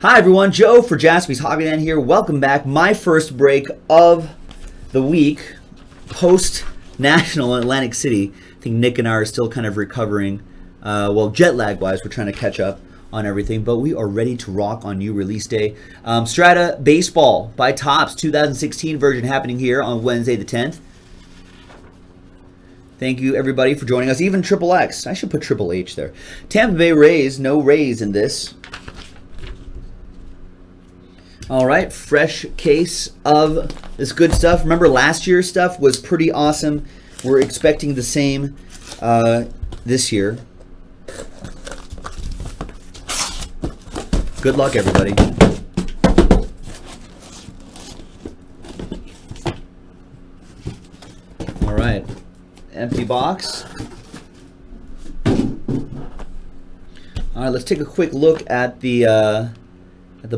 Hi everyone, Joe for Jaspie's Hobbyland here. Welcome back. My first break of the week post-national in Atlantic City. I think Nick and I are still kind of recovering. Well, jet lag wise, we're trying to catch up on everything, but we are ready to rock on new release day. Strata Baseball by Topps, 2016 version happening here on Wednesday the 10th. Thank you everybody for joining us. Even Triple X. I should put Triple H there. Tampa Bay Rays, no Rays in this. All right, fresh case of this good stuff. Remember, last year's stuff was pretty awesome. We're expecting the same this year. Good luck, everybody. All right, empty box. All right, let's take a quick look at the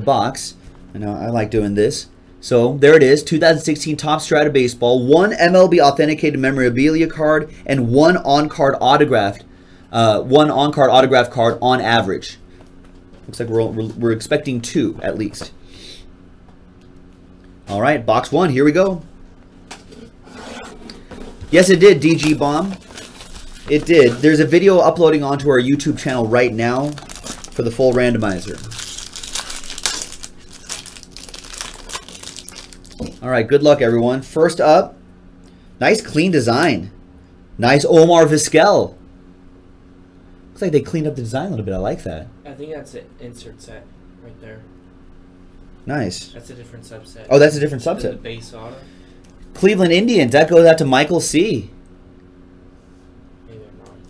box. I know I like doing this. So there it is, 2016 Topps Strata Baseball, one MLB authenticated memorabilia card and one on-card autographed, one on-card autograph card on average. Looks like we're expecting two at least. All right, box one. Here we go. Yes, it did. DG bomb. It did. There's a video uploading onto our YouTube channel right now for the full randomizer. All right, good luck, everyone. First up, nice clean design. Nice Omar Vizquel. Looks like they cleaned up the design a little bit. I like that. I think that's an insert set right there. Nice. That's a different subset. Oh, that's a different subset. The base auto. Cleveland Indians. That goes out to Michael C. Maybe I'm wrong.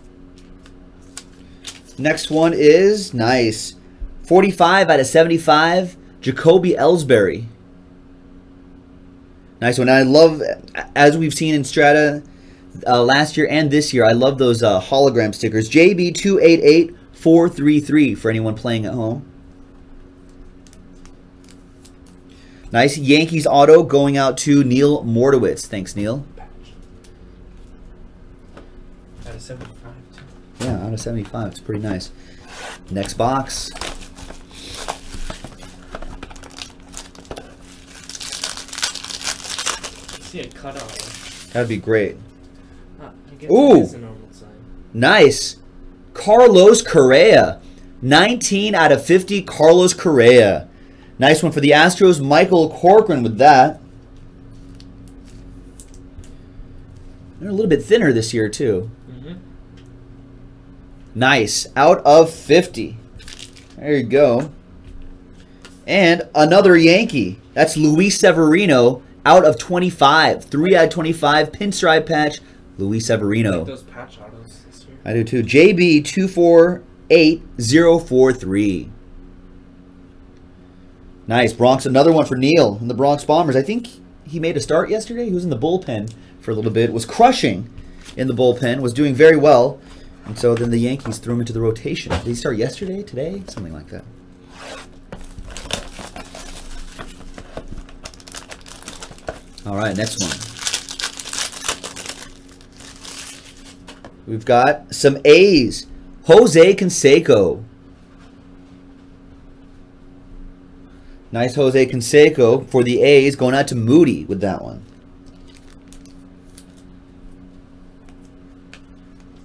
Next one is nice. 45 out of 75, Jacoby Ellsbury. Nice one. I love, as we've seen in Strata last year and this year, I love those hologram stickers. JB288433 for anyone playing at home. Nice Yankees auto going out to Neil Mordowitz. Thanks, Neil. Out of 75. Yeah, out of 75. It's pretty nice. Next box. See a cutout. That'd be great. Ooh, nice. Carlos Correa, 19 out of 50. Carlos Correa, nice one for the Astros. Michael Corcoran with that. They're a little bit thinner this year too. Mm-hmm. Nice, out of 50. There you go. And another Yankee. That's Luis Severino. Out of 25, 3 out of 25, pinstripe patch, Luis Severino. I like those patch autos this year. I do too. JB248043. Nice. Bronx, another one for Neal and the Bronx Bombers. I think he made a start yesterday. He was in the bullpen for a little bit, was crushing in the bullpen, was doing very well. And so then the Yankees threw him into the rotation. Did he start yesterday, today? Something like that. All right, next one. We've got some A's. Jose Canseco. Nice Jose Canseco for the A's. Going out to Moody with that one.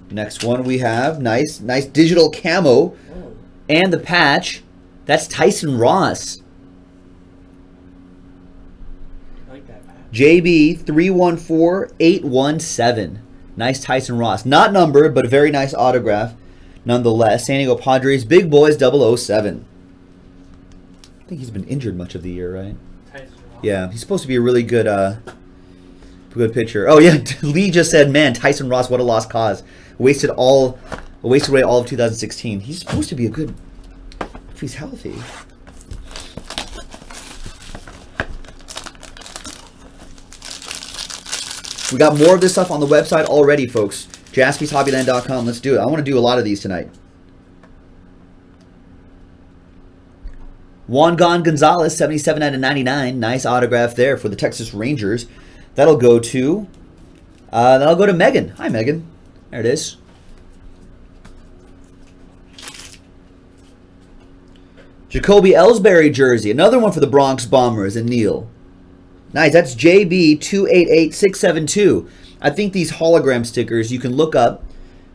Next one we have. Nice digital camo. Oh. And the patch. That's Tyson Ross. JB314817. Nice Tyson Ross. Not numbered, but a very nice autograph nonetheless. San Diego Padres, Big Boys 007. I think he's been injured much of the year, right? Tyson Ross. Yeah, he's supposed to be a really good good pitcher. Oh, yeah, Lee just said, man, Tyson Ross, what a lost cause. Wasted away all of 2016. He's supposed to be a good, if he's healthy. We got more of this stuff on the website already, folks. JaspiesHobbyland.com. Let's do it. I want to do a lot of these tonight. Juan Gon Gonzalez, 77 out of 99. Nice autograph there for the Texas Rangers. That'll go to Megan. Hi, Megan. There it is. Jacoby Ellsbury jersey. Another one for the Bronx Bombers and Neal. Nice. That's JB288672. I think these hologram stickers you can look up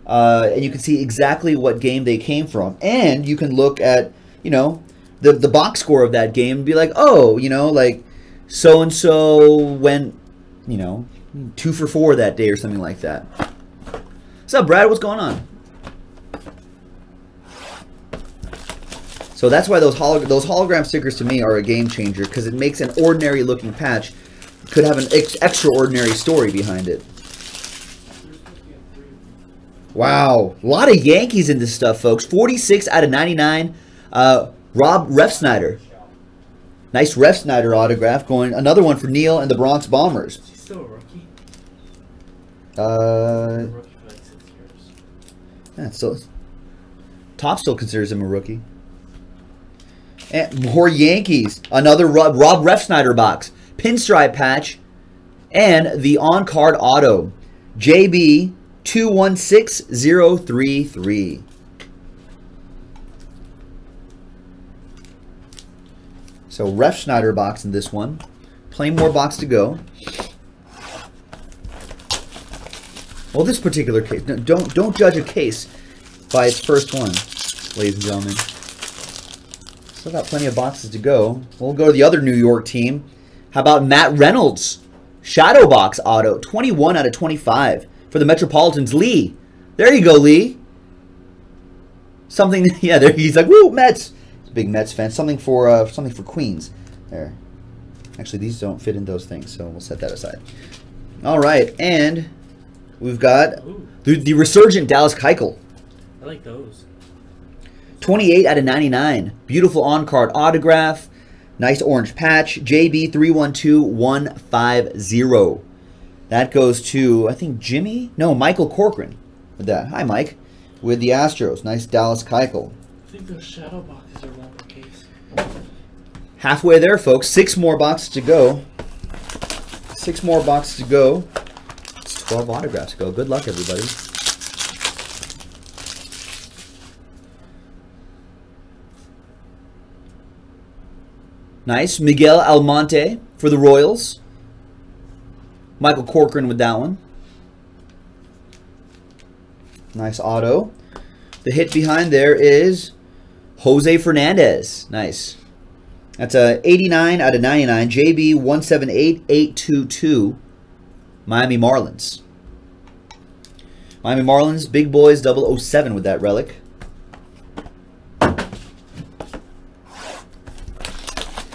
and you can see exactly what game they came from. And you can look at, you know, the box score of that game and be like, oh, you know, like so-and-so went, you know, 2 for 4 that day or something like that. What's up, Brad? What's going on? So that's why those hologram stickers to me are a game changer, because it makes an ordinary looking patch could have an extraordinary story behind it. Wow, a lot of Yankees in this stuff, folks. 46 out of 99. Rob Refsnyder, nice Refsnyder autograph going. Another one for Neil and the Bronx Bombers. Is he still a rookie? Yeah, so Topps still considers him a rookie. And more Yankees. Another Rob Refsnyder box. Pinstripe patch. And the on-card auto. JB216033. So Refsnyder box in this one. Plenty more box to go. Well, this particular case. No, don't judge a case by its first one, ladies and gentlemen. Still got plenty of boxes to go. We'll go to the other New York team. How about Matt Reynolds? Shadow box auto. 21 out of 25 for the Metropolitans. Lee. There you go, Lee. Something, yeah, there he's like, woo, Mets. Big Mets fan. Something for Queens. There. Actually, these don't fit in those things, so we'll set that aside. All right, and we've got the resurgent Dallas Keuchel. I like those. 28 out of 99. Beautiful on-card autograph. Nice orange patch. JB312150. That goes to, I think, Jimmy? No, Michael Corcoran. With that. Hi, Mike. With the Astros. Nice Dallas Keuchel. I think those shadow boxes are longer case. Halfway there, folks. 6 more boxes to go. 6 more boxes to go. It's 12 autographs to go. Good luck, everybody. Nice. Miguel Almonte for the Royals. Michael Corcoran with that one. Nice auto. The hit behind there is Jose Fernandez. Nice. That's a 89 out of 99. JB178822. Miami Marlins. Miami Marlins, Big Boys 007 with that relic.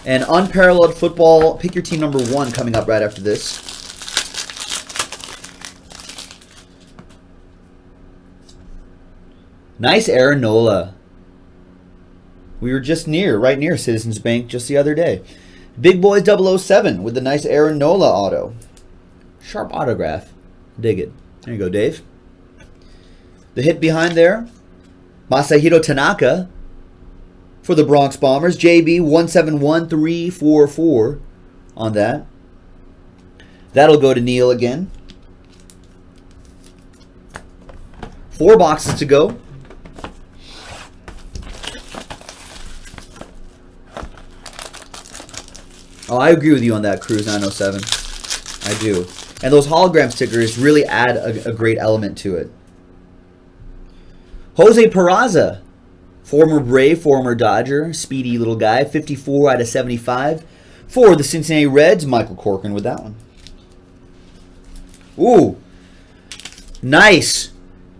And unparalleled football, pick your team number 1 coming up right after this. Nice Aaron Nola. We were just near, right near Citizens Bank just the other day. Big Boys 007 with the nice Aaron Nola auto. Sharp autograph. Dig it. There you go, Dave. The hit behind there, Masahiro Tanaka. For the Bronx Bombers, JB171344 on that. That'll go to Neil again. 4 boxes to go. Oh, I agree with you on that, Cruise 907. I do. And those hologram stickers really add a great element to it. Jose Peraza. Former Brave, former Dodger, speedy little guy, 54 out of 75. For the Cincinnati Reds, Michael Corcoran with that one. Ooh, nice.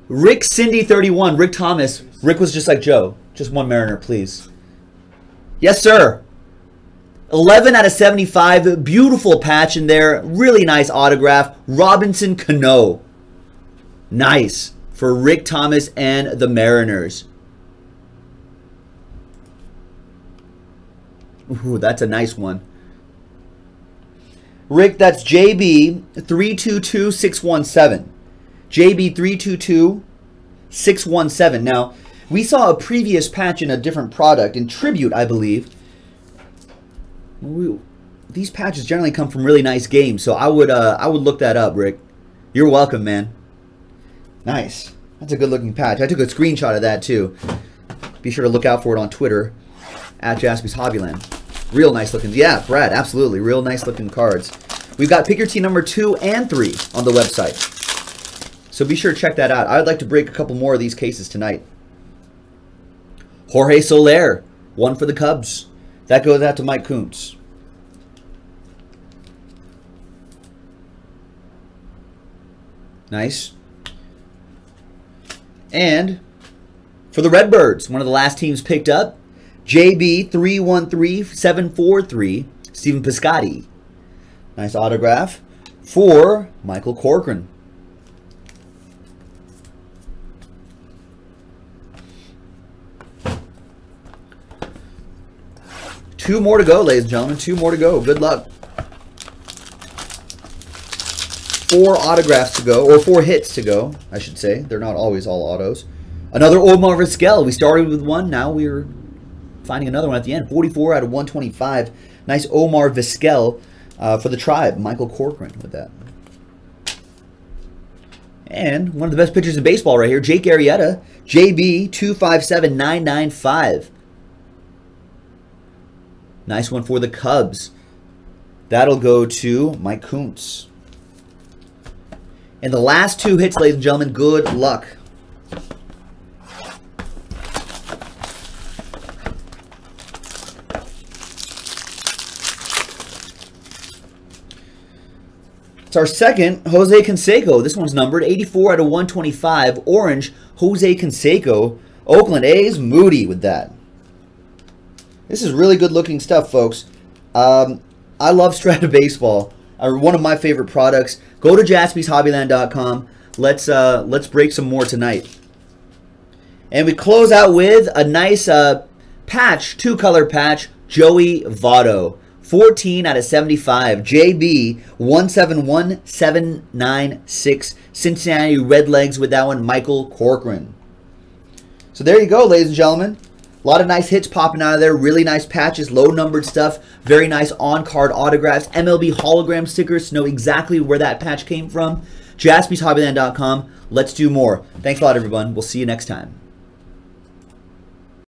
Rick Cindy 31, Rick Thomas. Rick was just like Joe. Just one Mariner, please. Yes, sir. 11 out of 75, beautiful patch in there. Really nice autograph. Robinson Cano. Nice for Rick Thomas and the Mariners. Ooh, that's a nice one. Rick, that's JB322617. JB322617. Now, we saw a previous patch in a different product, in Tribute, I believe. Ooh, these patches generally come from really nice games, so I would look that up, Rick. You're welcome, man. Nice. That's a good-looking patch. I took a screenshot of that, too. Be sure to look out for it on Twitter. at Jaspie's Hobbyland. Real nice looking. Yeah, Brad, absolutely. Real nice looking cards. We've got Pick Your Team number 2 and 3 on the website. So be sure to check that out. I would like to break a couple more of these cases tonight. Jorge Soler, one for the Cubs. That goes out to Mike Koontz. Nice. And for the Redbirds, one of the last teams picked up, JB313743, Steven Piscotti. Nice autograph for Michael Corcoran. Two more to go, ladies and gentlemen. Two more to go. Good luck. 4 autographs to go, or 4 hits to go, I should say. They're not always all autos. Another Omar Vizquel. We started with one. Now we're finding another one at the end. 44 out of 125. Nice Omar Vizquel for the Tribe. Michael Corcoran with that. And one of the best pitchers in baseball right here, Jake Arrieta, JB257995. Nice one for the Cubs. That'll go to Mike Koontz. And the last 2 hits, ladies and gentlemen, good luck. It's our second, Jose Canseco. This one's numbered 84 out of 125. Orange, Jose Canseco. Oakland A's, Moody with that. This is really good-looking stuff, folks. I love Strata Baseball. One of my favorite products. Go to JaspiesHobbyland.com. Let's break some more tonight. And we close out with a nice patch, 2-color patch, Joey Votto. 14 out of 75. JB171796. Cincinnati Redlegs with that one, Michael Corcoran. So there you go, ladies and gentlemen. A lot of nice hits popping out of there. Really nice patches, low-numbered stuff. Very nice on-card autographs. MLB hologram stickers to know exactly where that patch came from. JaspiesHobbyland.com. Let's do more. Thanks a lot, everyone. We'll see you next time.